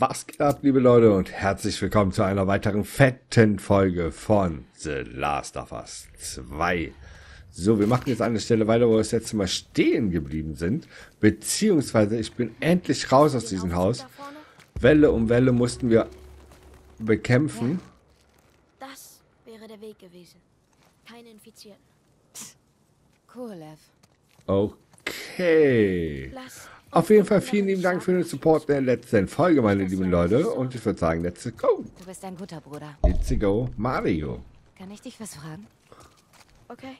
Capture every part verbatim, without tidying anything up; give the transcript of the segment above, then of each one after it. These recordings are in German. Was geht ab, liebe Leute, und herzlich willkommen zu einer weiteren fetten Folge von The Last of Us zwei. So, wir machen jetzt an der Stelle weiter, wo wir das letzte Mal stehen geblieben sind. Beziehungsweise, ich bin endlich raus aus diesem Haus. Welle um Welle mussten wir bekämpfen. Ja, das wäre der Weg gewesen. Keine Infizierten. Cool, Lev. Okay. Lass Auf jeden Fall vielen lieben Dank für den Support in der letzten Folge, meine lieben Leute. Und ich würde sagen, let's go. Du bist ein guter Bruder. Let's go, Mario. Kann ich dich was fragen? Okay.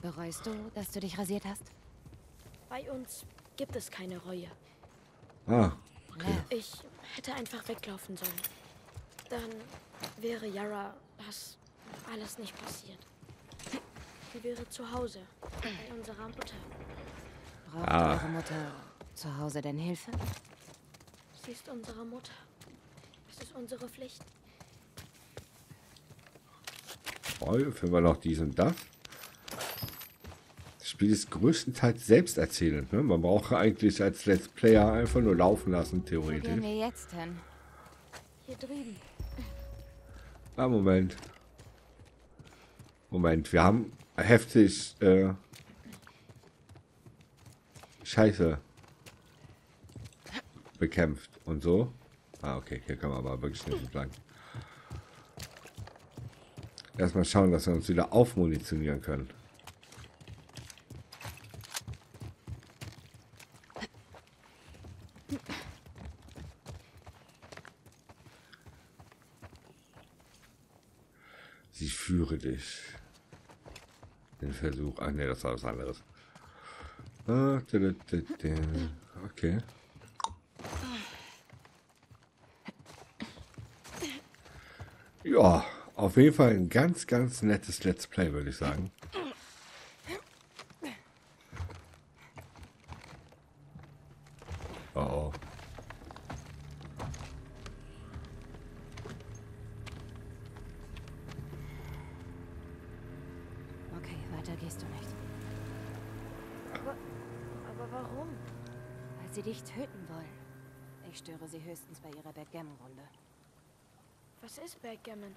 Bereust du, dass du dich rasiert hast? Bei uns gibt es keine Reue. Ah, okay. Ich hätte einfach weglaufen sollen. Dann wäre Yara das alles nicht passiert. Sie wäre zu Hause, bei unserer Mutter. Braucht ah. eure Mutter zu Hause denn Hilfe? Sie ist unsere Mutter. Es ist unsere Pflicht. Oh, finden wir noch dies und das. Das Spiel ist größtenteils selbsterzählend. Ne? Man braucht eigentlich als Let's Player einfach nur laufen lassen, theoretisch. Wo gehen wir jetzt hin? Hier drüben. Ah, Moment. Moment, wir haben heftig... Äh, Scheiße bekämpft und so. Ah, okay, hier können wir aber wirklich nicht so lang. Erstmal schauen, dass wir uns wieder aufmunitionieren können. Sie führe dich. Den Versuch. Ach nee, das war was anderes. Okay. Ja, auf jeden Fall ein ganz, ganz nettes Let's Play, würde ich sagen. Oh oh. Okay, weiter gehst du nicht. Warum? Weil sie dich töten wollen. Ich störe sie höchstens bei ihrer Backgammon-Runde. Was ist Backgammon?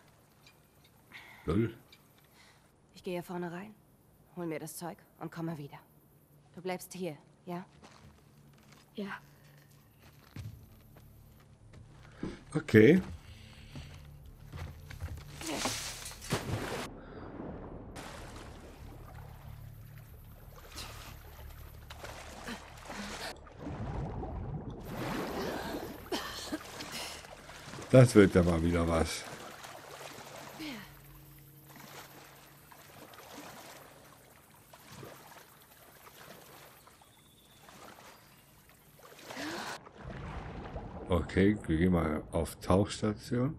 Null. Ich gehe vorne rein, hol mir das Zeug und komme wieder. Du bleibst hier, ja? Ja. Okay. Das wird ja mal wieder was. Okay, wir gehen mal auf Tauchstation.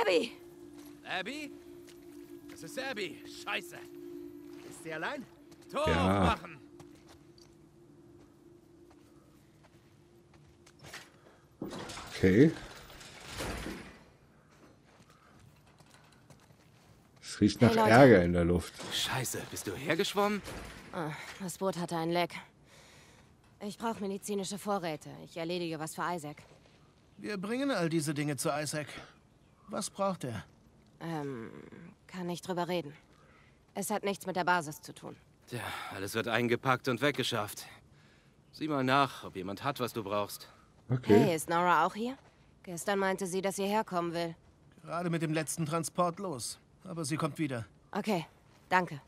Abby! Abby? Das ist Abby. Scheiße. Ist sie allein? Tor aufmachen! Ja. Okay. Es riecht nach hey, Ärger in der Luft. Scheiße, bist du hergeschwommen? Oh, das Boot hatte ein Leck. Ich brauche medizinische Vorräte. Ich erledige was für Isaac. Wir bringen all diese Dinge zu Isaac. Was braucht er? Ähm, kann nicht drüber reden. Es hat nichts mit der Basis zu tun. Tja, alles wird eingepackt und weggeschafft. Sieh mal nach, ob jemand hat, was du brauchst. Okay. Hey, ist Nora auch hier? Gestern meinte sie, dass sie herkommen will. Gerade mit dem letzten Transport los. Aber sie kommt wieder. Okay, danke.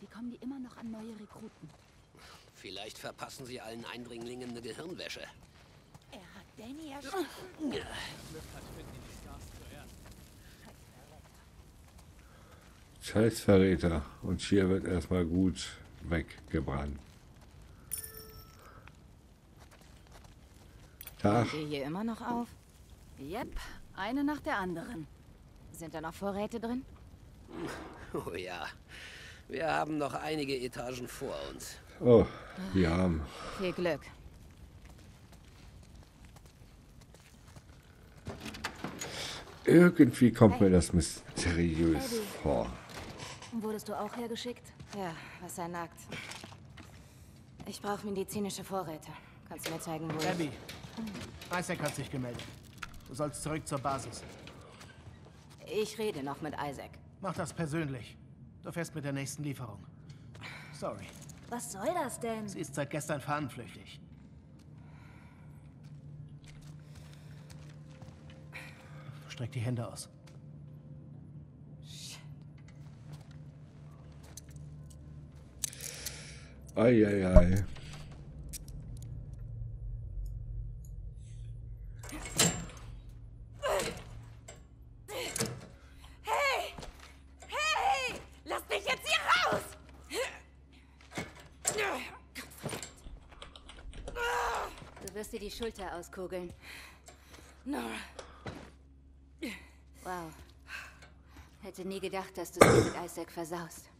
Wie kommen die immer noch an neue Rekruten? Vielleicht verpassen sie allen Eindringlingen eine Gehirnwäsche. Er hat Danny erschossen. Scheiß Verräter. Und hier wird erstmal gut weggebrannt. Tag. Geht ihr hier immer noch auf? Yep, eine nach der anderen. Sind da noch Vorräte drin? Oh ja. Wir haben noch einige Etagen vor uns. Oh, wir haben. Viel Glück. Irgendwie kommt mir das mysteriös vor. Wurdest du auch hergeschickt? Ja, was er nagt. Ich brauche medizinische Vorräte. Kannst du mir zeigen, wo... Abby, Isaac hat sich gemeldet. Du sollst zurück zur Basis. Ich rede noch mit Isaac. Mach das persönlich. Du fährst mit der nächsten Lieferung. Sorry. Was soll das denn? Sie ist seit gestern fahnenflüchtig. Streck die Hände aus. Shit. Ei, ei, ei. Die Schulter auskugeln. Nora. Wow. Hätte nie gedacht, dass du es mit Isaac versaust.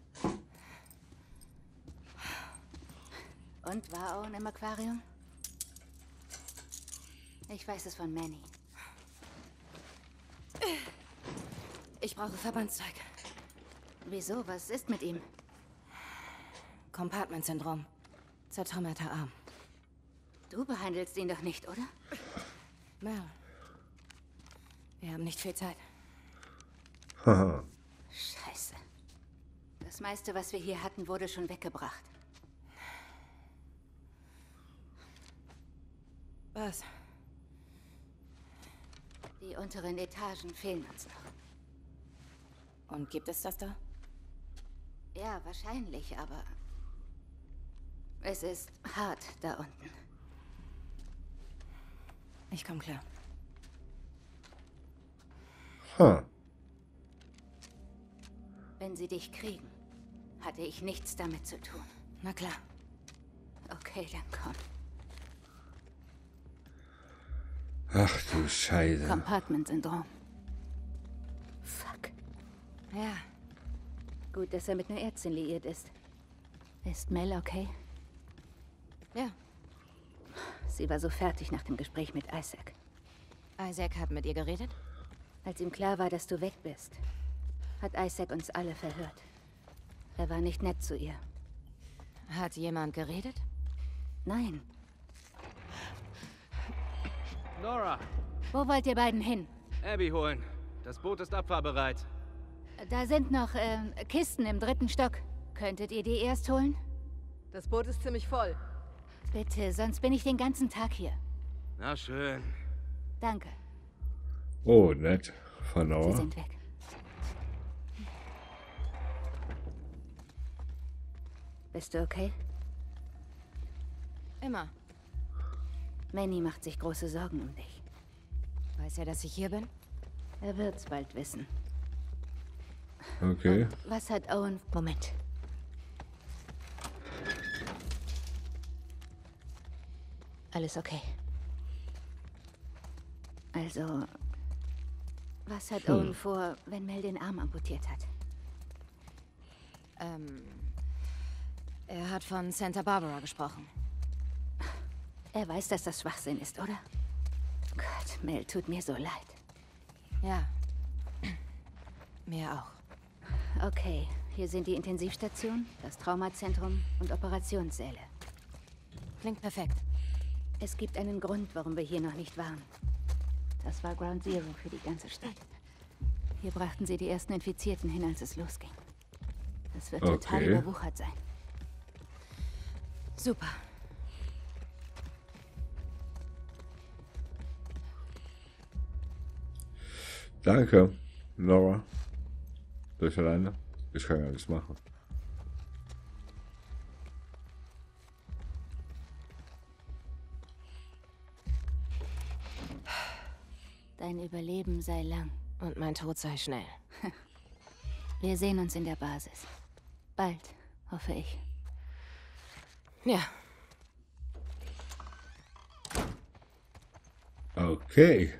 Und war Owen im Aquarium? Ich weiß es von Manny. Ich brauche Verbandszeug. Wieso? Was ist mit ihm? Compartment-Syndrom. Zertrümmerter Arm. Du behandelst ihn doch nicht, oder? Mel. Wir haben nicht viel Zeit. Scheiße. Das meiste, was wir hier hatten, wurde schon weggebracht. Was? Die unteren Etagen fehlen uns noch. Und gibt es das da? Ja, wahrscheinlich, aber... es ist hart da unten. Ich komme klar. Huh. Wenn sie dich kriegen, hatte ich nichts damit zu tun. Na klar. Okay, dann komm. Ach du Scheiße. Compartment-Syndrom. Fuck. Ja. Gut, dass er mit einer Ärztin liiert ist. Ist Mel okay? Ja. Sie war so fertig nach dem Gespräch mit Isaac. Isaac hat mit ihr geredet? Als ihm klar war, dass du weg bist, hat Isaac uns alle verhört. Er war nicht nett zu ihr. Hat jemand geredet? Nein. Nora! Wo wollt ihr beiden hin? Abby holen. Das Boot ist abfahrbereit. Da sind noch äh, Kisten im dritten Stock. Könntet ihr die erst holen? Das Boot ist ziemlich voll. Bitte, sonst bin ich den ganzen Tag hier. Na schön. Danke. Oh, nett. Verlauer. Sie sind weg. Bist du okay? Immer. Manny macht sich große Sorgen um dich. Weiß er, dass ich hier bin? Er wird's bald wissen. Okay. Und was hat Owen... Moment. Alles okay. Also, was hat hm. Owen vor, wenn Mel den Arm amputiert hat? Ähm, er hat von Santa Barbara gesprochen. Er weiß, dass das Schwachsinn ist, oder? Gott, Mel, tut mir so leid. Ja. Mir auch. Okay, hier sind die Intensivstation, das Traumazentrum und Operationssäle. Klingt perfekt. Es gibt einen Grund, warum wir hier noch nicht waren. Das war Ground Zero für die ganze Stadt. Hier brachten sie die ersten Infizierten hin, als es losging. Das wird okay. Total überwuchert sein. Super. Danke, Laura. Durch alleine? Ich kann ja nichts machen. Dein Überleben sei lang. Und mein Tod sei schnell. Wir sehen uns in der Basis. Bald, hoffe ich. Ja. Okay.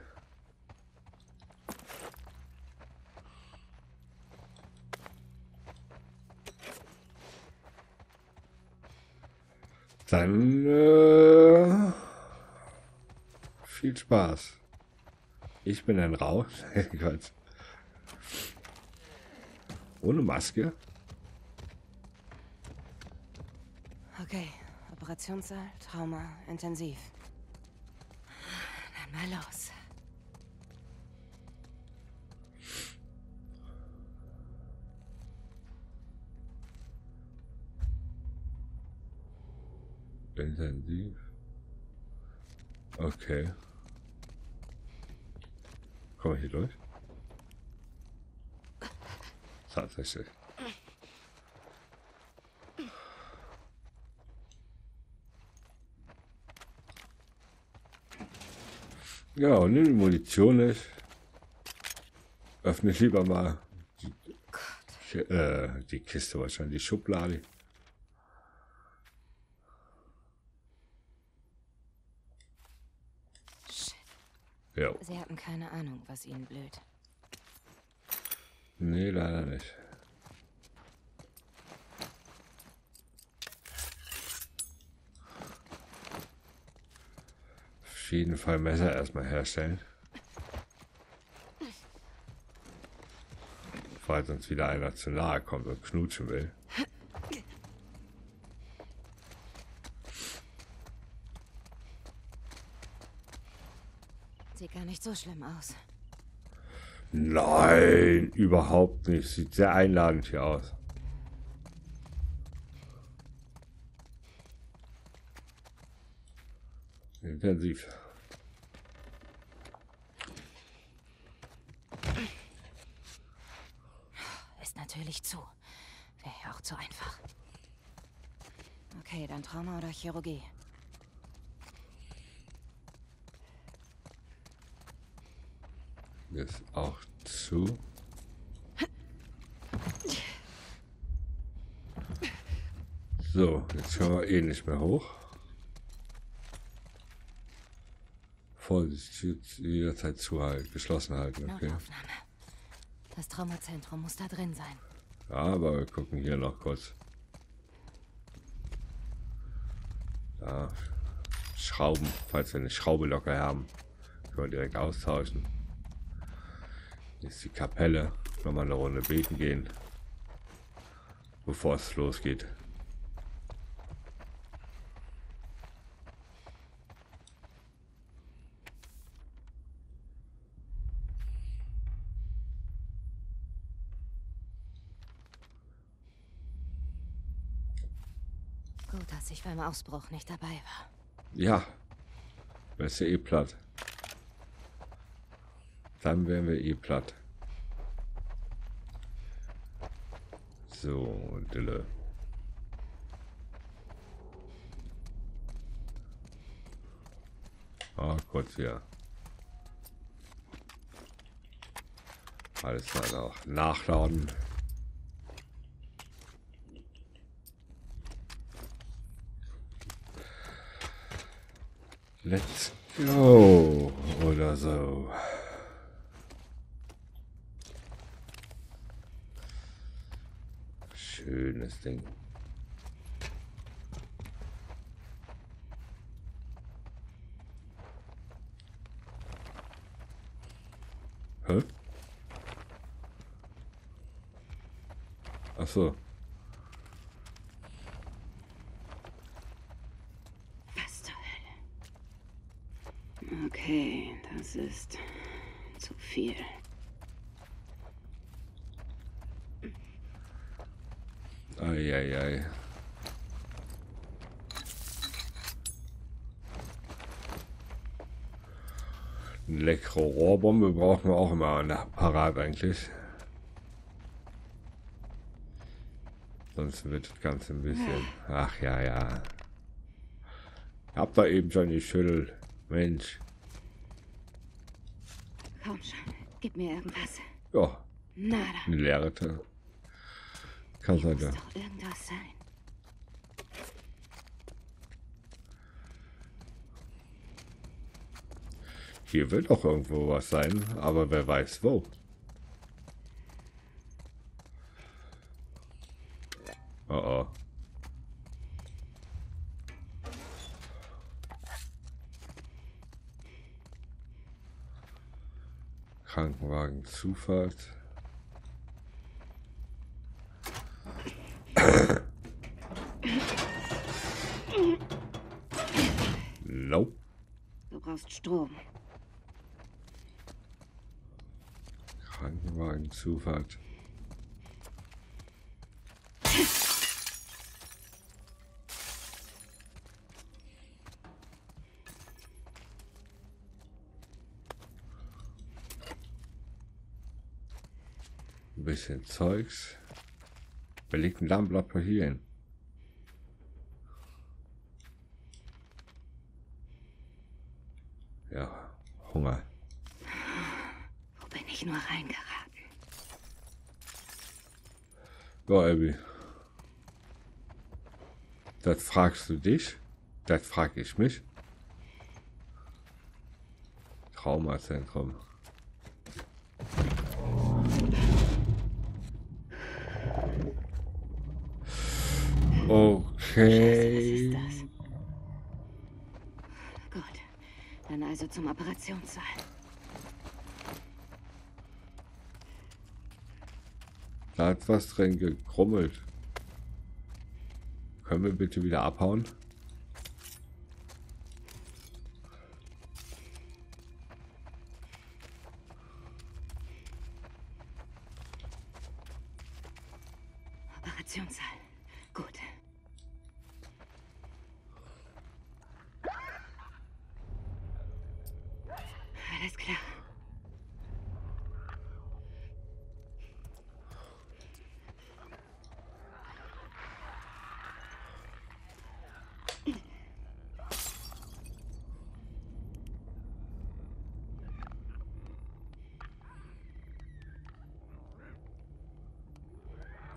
Dann äh, viel Spaß. Ich bin ein Rau. Gott. Ohne Maske? Okay. Operationssaal, Trauma, intensiv. Dann mal los. Intensiv. Okay. Komm ich hier durch? Tatsächlich. Ja, und nimm die Munition nicht. Öffne ich lieber mal die, äh, die Kiste wahrscheinlich, die Schublade. Ja. Sie hatten keine Ahnung, was ihnen blüht. Nee, leider nicht. Auf jeden Fall Messer erstmal herstellen. Falls uns wieder einer zu nahe kommt und knutschen will. Sieht gar nicht so schlimm aus. Nein, überhaupt nicht. Sieht sehr einladend hier aus. Intensiv. Ist natürlich zu. Wäre ja auch zu einfach. Okay, dann Trauma oder Chirurgie. Ist auch zu. So, jetzt können wir eh nicht mehr hoch. Vorsicht, jederzeit zu halten, geschlossen halten. Okay. Das Traumazentrum muss da drin sein. Ja, aber wir gucken hier noch kurz. Da. Schrauben, falls wir eine Schraube locker haben, können wir direkt austauschen. Ist die Kapelle, nochmal eine Runde beten gehen, bevor es losgeht. Gut, dass ich beim Ausbruch nicht dabei war. Ja, wärst ja eh platt. Dann wären wir eh platt. So, Dille. Ah, kurz hier. Alles dann auch nachladen. Let's go oder so. Schönes Ding. Hä? Ach so. Was zur Hölle? Okay, das ist zu viel. Eieiei. Eine leckere Rohrbombe brauchen wir auch immer nach parat eigentlich. Sonst wird das Ganze ein bisschen. Ach ja, ja. Habt ihr eben schon geschüttelt. Mensch. Komm schon, gib mir irgendwas. Ja. Nada. Eine leere Tür. Kann sein, ja. Irgendwas sein. Hier wird doch irgendwo was sein, aber wer weiß wo. Oh oh. Krankenwagen Zufahrt. Nope. Du brauchst Strom. Krankenwagen Zufahrt. Ein bisschen Zeugs. Belegten Lammblatt per hierhin. Ja, Hunger. Wo bin ich nur reingeraten? So, Abby. Das fragst du dich. Das frag ich mich. Traumazentrum. Okay. Scheiße, was ist das? Gut, dann also zum Operationssaal. Da hat was drin gekrummelt. Können wir bitte wieder abhauen? Operationssaal. Gut. Alles klar.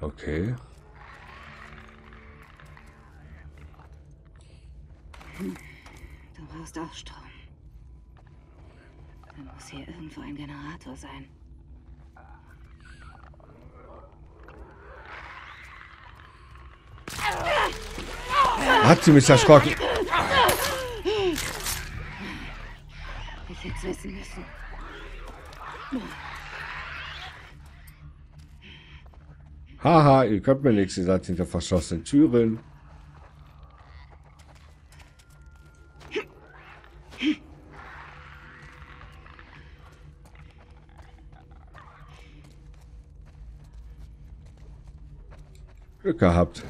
Okay. Du brauchst auch Strom. Dann muss hier irgendwo ein Generator sein. Hat sie mich erschrocken? Ich hätte es wissen müssen. Haha, ihr könnt mir nichts, ihr seid hinter verschlossenen Türen. Glück gehabt.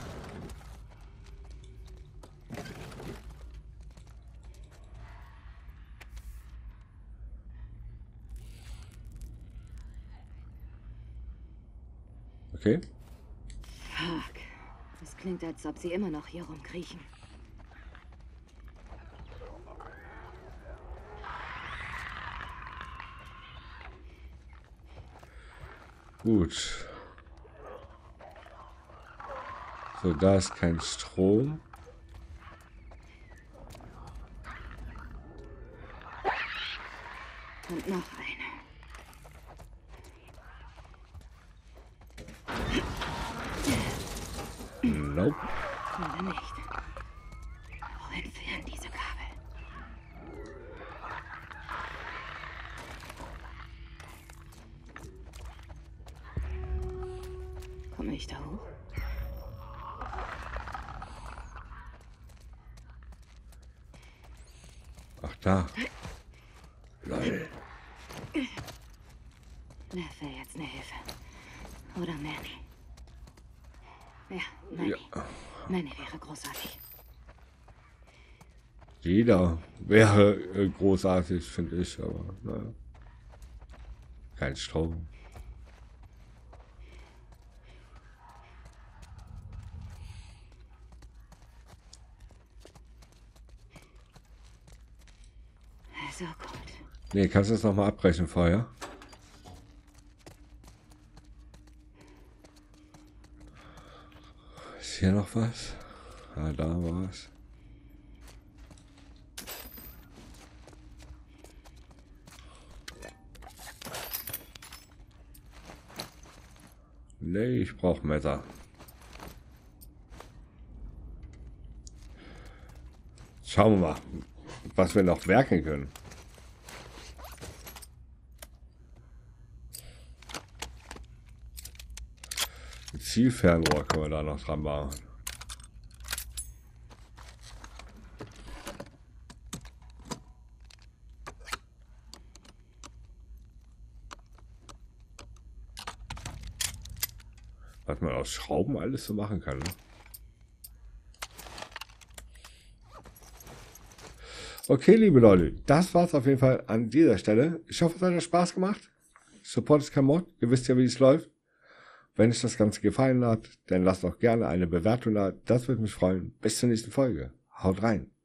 Okay. Fuck. Das klingt, als ob sie immer noch hier rumkriechen. Gut. So, da ist kein Strom. Und noch eine. Nope. Oder nicht. Wohin führen diese Kabel? Komme ich da hoch? Da. Lol. Das wäre jetzt eine Hilfe. Oder Manny. Ja, Manny. Ja. Manny wäre großartig. Jeder wäre äh, großartig, finde ich, aber naja. Kein Strom. So gut. Nee, kannst du das nochmal abbrechen vorher? Ist hier noch was? Ah, da war es. Nee, ich brauche Messer. Schauen wir mal, was wir noch werken können. Zielfernrohr können wir da noch dran machen. Was man aus Schrauben alles so machen kann. Ne? Okay, liebe Leute, das war's auf jeden Fall an dieser Stelle. Ich hoffe, es hat euch Spaß gemacht. Support ist kein Mod. Ihr wisst ja, wie es läuft. Wenn euch das Ganze gefallen hat, dann lasst doch gerne eine Bewertung da. Das würde mich freuen. Bis zur nächsten Folge. Haut rein.